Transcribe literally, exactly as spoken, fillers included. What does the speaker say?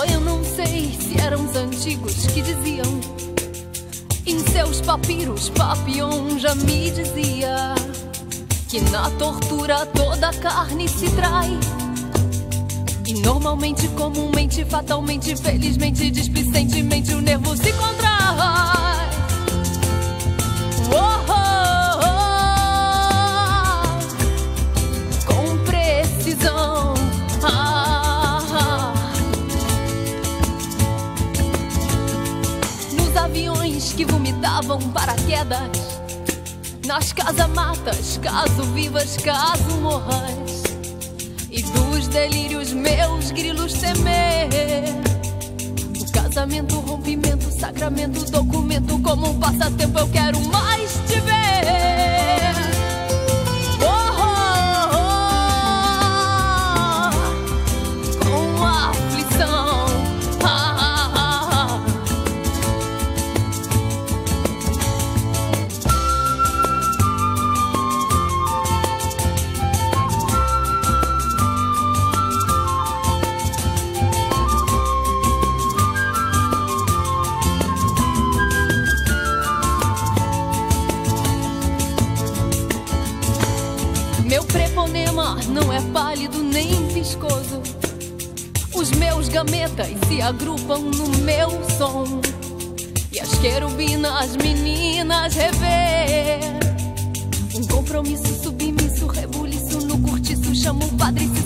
Oh, eu não sei se eram os antigos que diziam em seus papiros. Papion já me dizia que na tortura toda a carne se trai, e normalmente, comumente, fatalmente, felizmente, displicentemente o nervo se contrai. Oh, oh, oh, com precisão. Ah, ah. Nos aviões que vomitavam paraquedas, nas casamatas, caso vivas, caso morras, e dos delírios meus grilos temer. O casamento, o rompimento, o sacramento, o documento, como um passatempo eu quero mais te ver. Oh, oh, oh, com aflição. Ah, ah, ah, ah. Meu treponema não é pálido nem viscoso. Os meus gametas se agrupam no meu som, e as querubinas, meninas, rever. Um compromisso submisso, rebuliço no curtiço, chamo o padre.